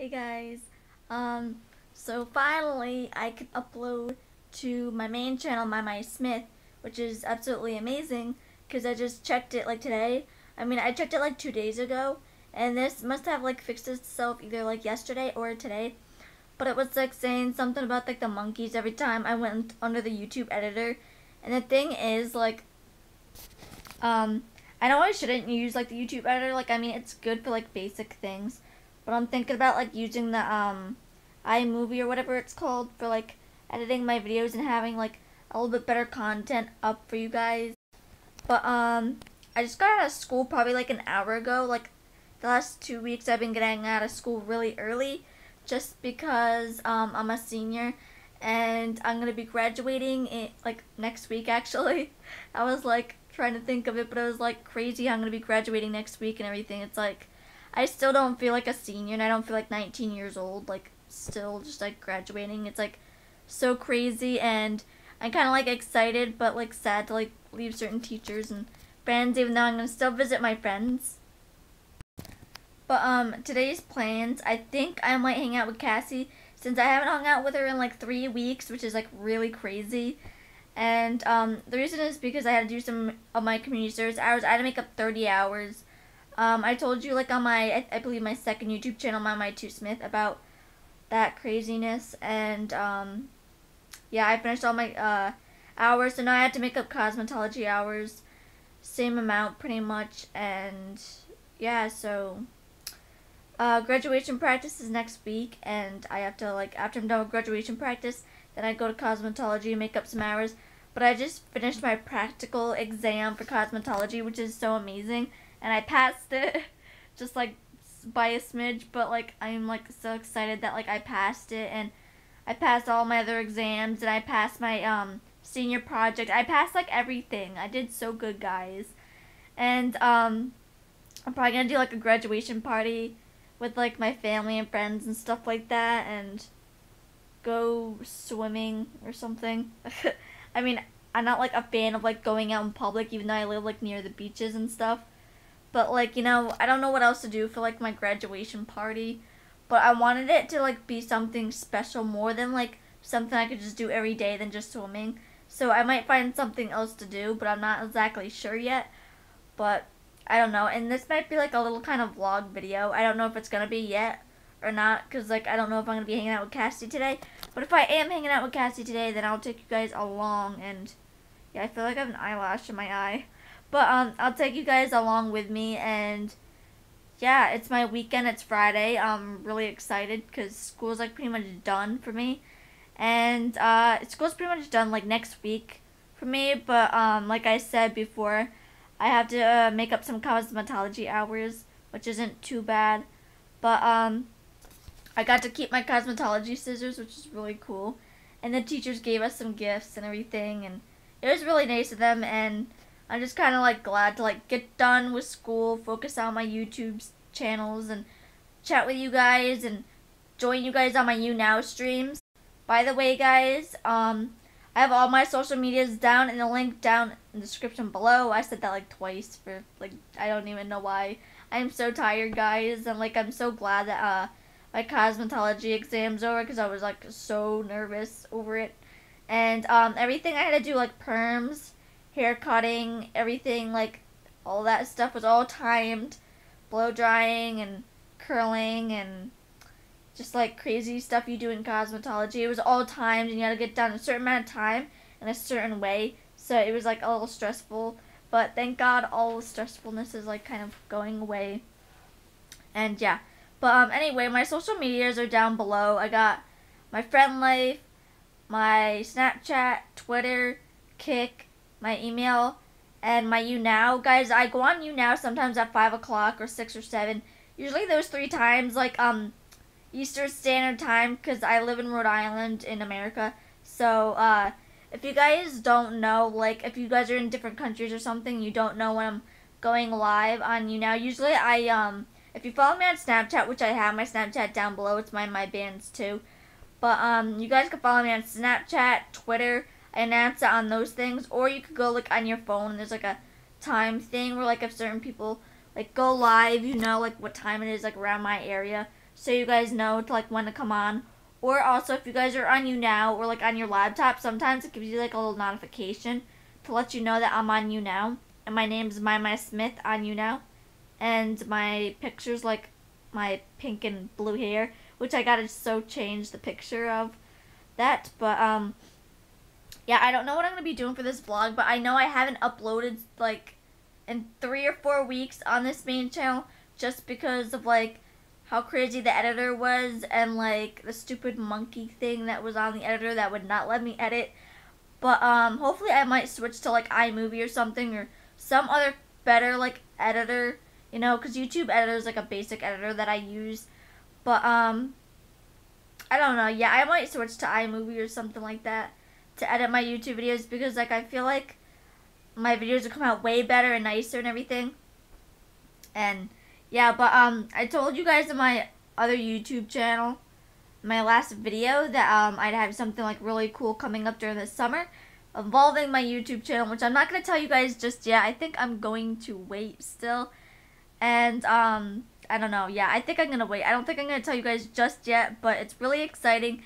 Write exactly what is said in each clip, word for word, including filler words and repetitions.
Hey guys, um, so finally I could upload to my main channel, MyMyy Smith, which is absolutely amazing because I just checked it like today. I mean, I checked it like two days ago, and this must have like fixed itself either like yesterday or today. But it was like saying something about like the monkeys every time I went under the YouTube editor. And the thing is, like, um, I know I shouldn't use like the YouTube editor. Like, I mean, it's good for like basic things. But I'm thinking about like using the um, iMovie or whatever it's called for like editing my videos and having like a little bit better content up for you guys. But um, I just got out of school probably like an hour ago. Like the last two weeks I've been getting out of school really early just because um, I'm a senior and I'm going to be graduating in, like next week actually. I was like trying to think of it, but it was like crazy how I'm going to be graduating next week and everything. It's like, I still don't feel like a senior, and I don't feel like nineteen years old, like, still just, like, graduating. It's, like, so crazy, and I'm kind of, like, excited, but, like, sad to, like, leave certain teachers and friends, even though I'm going to still visit my friends. But, um, today's plans, I think I might hang out with Cassie, since I haven't hung out with her in, like, three weeks, which is, like, really crazy. And, um, the reason is because I had to do some of my community service hours. I had to make up thirty hours. Um, I told you, like, on my, I, I believe my second YouTube channel, MyMyy Smith, about that craziness, and, um, yeah, I finished all my, uh, hours, so now I had to make up cosmetology hours, same amount, pretty much, and, yeah, so, uh, graduation practice is next week, and I have to, like, after I'm done with graduation practice, then I go to cosmetology and make up some hours, but I just finished my practical exam for cosmetology, which is so amazing. And I passed it, just, like, by a smidge, but, like, I'm, like, so excited that, like, I passed it, and I passed all my other exams, and I passed my, um, senior project. I passed, like, everything. I did so good, guys. And, um, I'm probably gonna do, like, a graduation party with, like, my family and friends and stuff like that, and go swimming or something. I mean, I'm not, like, a fan of, like, going out in public, even though I live, like, near the beaches and stuff. But, like, you know, I don't know what else to do for, like, my graduation party. But I wanted it to, like, be something special more than, like, something I could just do every day than just swimming. So I might find something else to do, but I'm not exactly sure yet. But I don't know. And this might be, like, a little kind of vlog video. I don't know if it's going to be yet or not. Because, like, I don't know if I'm going to be hanging out with Cassie today. But if I am hanging out with Cassie today, then I'll take you guys along. And, yeah, I feel like I have an eyelash in my eye. But, um, I'll take you guys along with me, and, yeah, it's my weekend, it's Friday, I'm really excited, because school's, like, pretty much done for me, and, uh, school's pretty much done, like, next week for me, but, um, like I said before, I have to, uh, make up some cosmetology hours, which isn't too bad, but, um, I got to keep my cosmetology scissors, which is really cool, and the teachers gave us some gifts and everything, and it was really nice of them, and I'm just kind of, like, glad to, like, get done with school, focus on my YouTube channels, and chat with you guys, and join you guys on my YouNow streams. By the way, guys, um, I have all my social medias down in the link down in the description below. I said that, like, twice for, like, I don't even know why. I'm so tired, guys, and, like, I'm so glad that, uh, my cosmetology exam's over, because I was, like, so nervous over it. And, um, everything I had to do, like, perms, hair cutting, everything, like, all that stuff was all timed, blow drying and curling and just, like, crazy stuff you do in cosmetology. It was all timed, and you had to get done a certain amount of time in a certain way, so it was, like, a little stressful, but thank God all the stressfulness is, like, kind of going away, and yeah, but, um, anyway, my social medias are down below. I got my friend life, my Snapchat, Twitter, Kik, my email, and my YouNow. Guys, I go on YouNow sometimes at five o'clock or six or seven. Usually those three times, like, um, Eastern Standard time, because I live in Rhode Island in America. So, uh, if you guys don't know, like, if you guys are in different countries or something, you don't know when I'm going live on YouNow. Usually I, um, if you follow me on Snapchat, which I have my Snapchat down below, it's my, my bands too. But, um, you guys can follow me on Snapchat, Twitter, announce it on those things, or you could go, like, on your phone, and there's, like, a time thing where, like, if certain people, like go live, you know, like what time it is, like around my area, so you guys know to like when to come on. Or also if you guys are on YouNow or like on your laptop, sometimes it gives you like a little notification to let you know that I'm on YouNow, and my name's MyMyy Smith on YouNow, and my picture's like my pink and blue hair, which I gotta so change the picture of that. But um yeah, I don't know what I'm gonna be doing for this vlog, but I know I haven't uploaded like in three or four weeks on this main channel just because of like how crazy the editor was, and like the stupid monkey thing that was on the editor that would not let me edit. But um hopefully I might switch to like iMovie or something, or some other better like editor, you know, because YouTube editor is like a basic editor that I use. But um I don't know, yeah, I might switch to iMovie or something like that to edit my YouTube videos, because like I feel like my videos will come out way better and nicer and everything. And yeah, but um I told you guys in my other YouTube channel, my last video, that um I'd have something like really cool coming up during the summer involving my YouTube channel, which I'm not gonna tell you guys just yet. I think I'm going to wait still. And um I don't know, yeah, I think I'm gonna wait. I don't think I'm gonna tell you guys just yet, but it's really exciting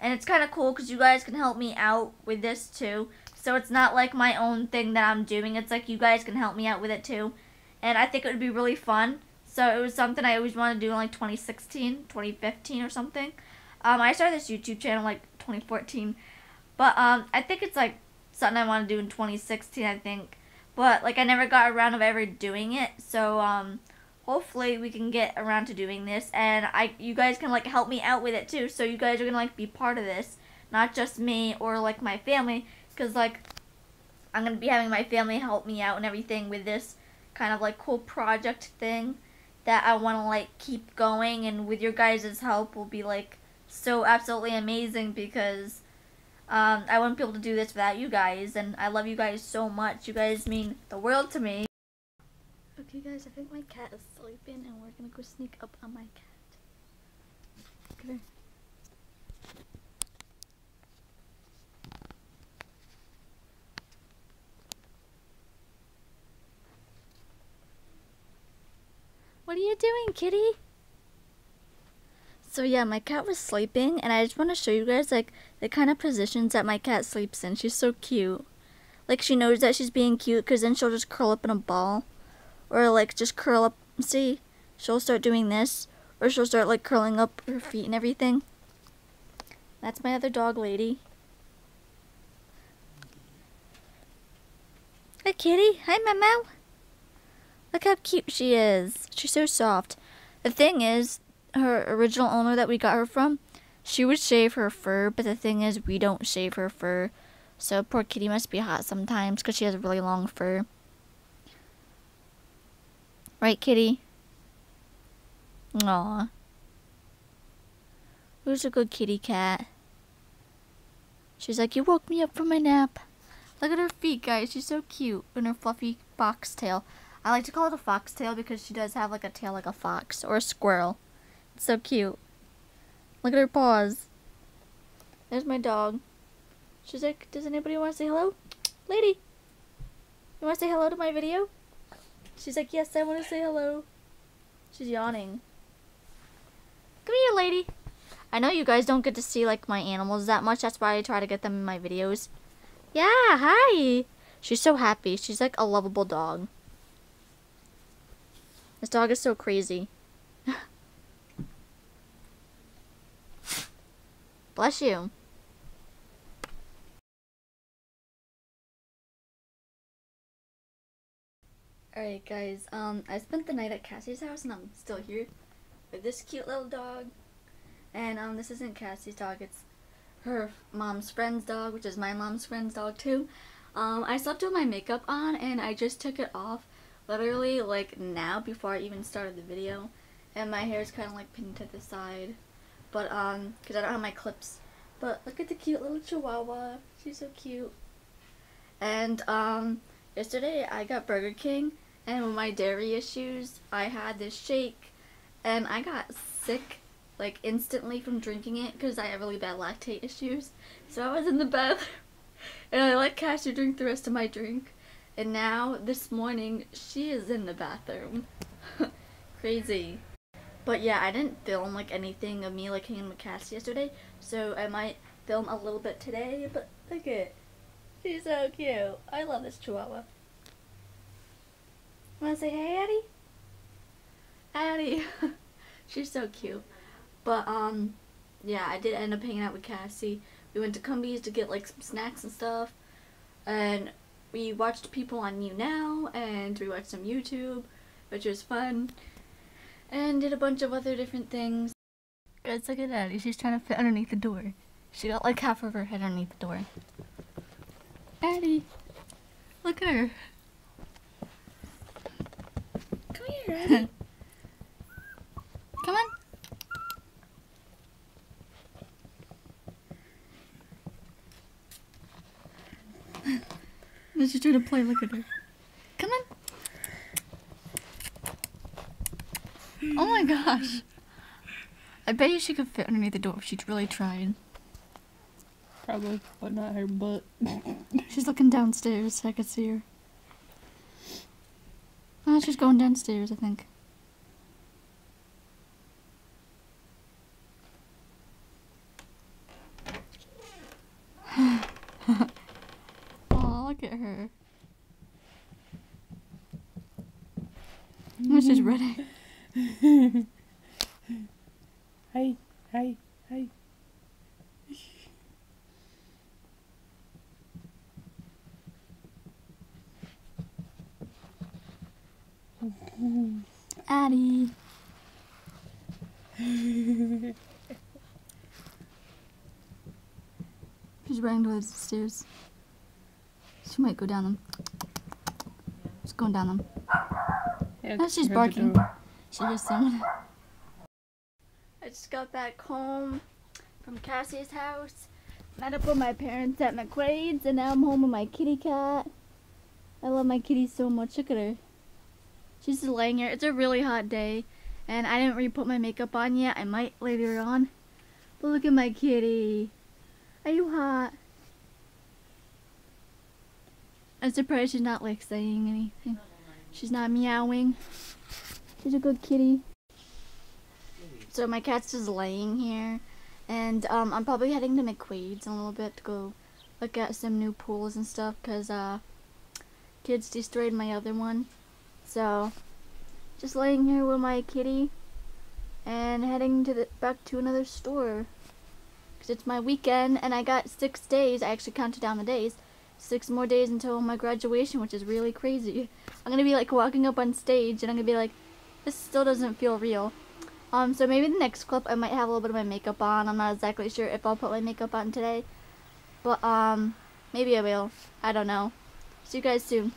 and it's kind of cool because you guys can help me out with this too. So it's not like my own thing that I'm doing, it's like you guys can help me out with it too, and I think it would be really fun. So it was something I always wanted to do in like twenty sixteen, twenty fifteen or something. um I started this YouTube channel like twenty fourteen, but um I think it's like something I want to do in twenty sixteen, I think, but like I never got around of ever doing it. So um hopefully we can get around to doing this, and I you guys can like help me out with it too. So you guys are gonna like be part of this, not just me or like my family, because like I'm gonna be having my family help me out and everything with this kind of like cool project thing that I want to like keep going, and with your guys' help will be like so absolutely amazing, because um I wouldn't be able to do this without you guys, and I love you guys so much. You guys mean the world to me. Okay guys, I think my cat is sleeping and we're gonna go sneak up on my cat. Come here. What are you doing, kitty? So yeah, my cat was sleeping, and I just want to show you guys like the kind of positions that my cat sleeps in. She's so cute. Like she knows that she's being cute, because then she'll just curl up in a ball. Or like just curl up, see, she'll start doing this, or she'll start like curling up her feet and everything. That's my other dog lady. Hi kitty, hi Momo. Look how cute she is, she's so soft. The thing is, her original owner that we got her from, she would shave her fur, but the thing is we don't shave her fur. So poor kitty must be hot sometimes, because she has really long fur. Right, kitty? Aw. Who's a good kitty cat? She's like, you woke me up from my nap. Look at her feet, guys. She's so cute. And her fluffy fox tail. I like to call it a fox tail because she does have like a tail like a fox or a squirrel. It's so cute. Look at her paws. There's my dog. She's like, does anybody want to say hello? Lady, you want to say hello to my video? She's like, yes, I want to say hello. She's yawning. Come here, lady. I know you guys don't get to see, like, my animals that much. That's why I try to get them in my videos. Yeah, hi. She's so happy. She's, like, a lovable dog. This dog is so crazy. Bless you. Alright guys, um, I spent the night at Cassie's house, and I'm still here with this cute little dog. And um, this isn't Cassie's dog, it's her mom's friend's dog, which is my mom's friend's dog too. Um, I slept with my makeup on, and I just took it off literally like now before I even started the video. And my hair is kind of like pinned to the side, but um, because I don't have my clips. But look at the cute little chihuahua, she's so cute. And um, yesterday I got Burger King. And with my dairy issues, I had this shake, and I got sick, like, instantly from drinking it, because I have really bad lactate issues. So I was in the bathroom, and I let Cassie drink the rest of my drink. And now, this morning, she is in the bathroom. crazy. But yeah, I didn't film like anything of me like hanging with Cassie yesterday, so I might film a little bit today, but look at, she's so cute. I love this chihuahua. Wanna say hey, Addie? Addie! She's so cute. But um, yeah, I did end up hanging out with Cassie. We went to Cumbie's to get like some snacks and stuff, and we watched people on YouNow, and we watched some YouTube, which was fun, and did a bunch of other different things. Guys, look at Addie. She's trying to fit underneath the door. She got like half of her head underneath the door. Addie, look at her. Come here, Addie. Come on. She's trying to play. Look at her. Come on. Oh my gosh. I bet you she could fit underneath the door if she'd really tried. Probably, but not her butt. She's looking downstairs. I could see her. Oh, she's going downstairs, I think. At her. Oh, she's ready. Hi, hi, hi. Addie. She's running towards the stairs. She might go down them. She's going down them. Yeah, now she's barking. She just sounded. I just got back home from Cassie's house. Met up with my parents at McQuaid's, and now I'm home with my kitty cat. I love my kitty so much. Look at her. She's just laying here. It's a really hot day, and I didn't really put my makeup on yet. I might later on. But look at my kitty. Are you hot? I'm surprised she's not like saying anything. She's not meowing. She's a good kitty. So my cat's just laying here, and um, I'm probably heading to McQuaid's in a little bit to go look at some new pools and stuff, because uh, kids destroyed my other one. So just laying here with my kitty and heading to the, back to another store, because it's my weekend and I got six days. I actually counted down the days. Six more days until my graduation, which is really crazy. I'm gonna be like walking up on stage and I'm gonna be like, this still doesn't feel real. Um, so maybe the next clip I might have a little bit of my makeup on. I'm not exactly sure if I'll put my makeup on today, but um, maybe I will. I don't know. See you guys soon.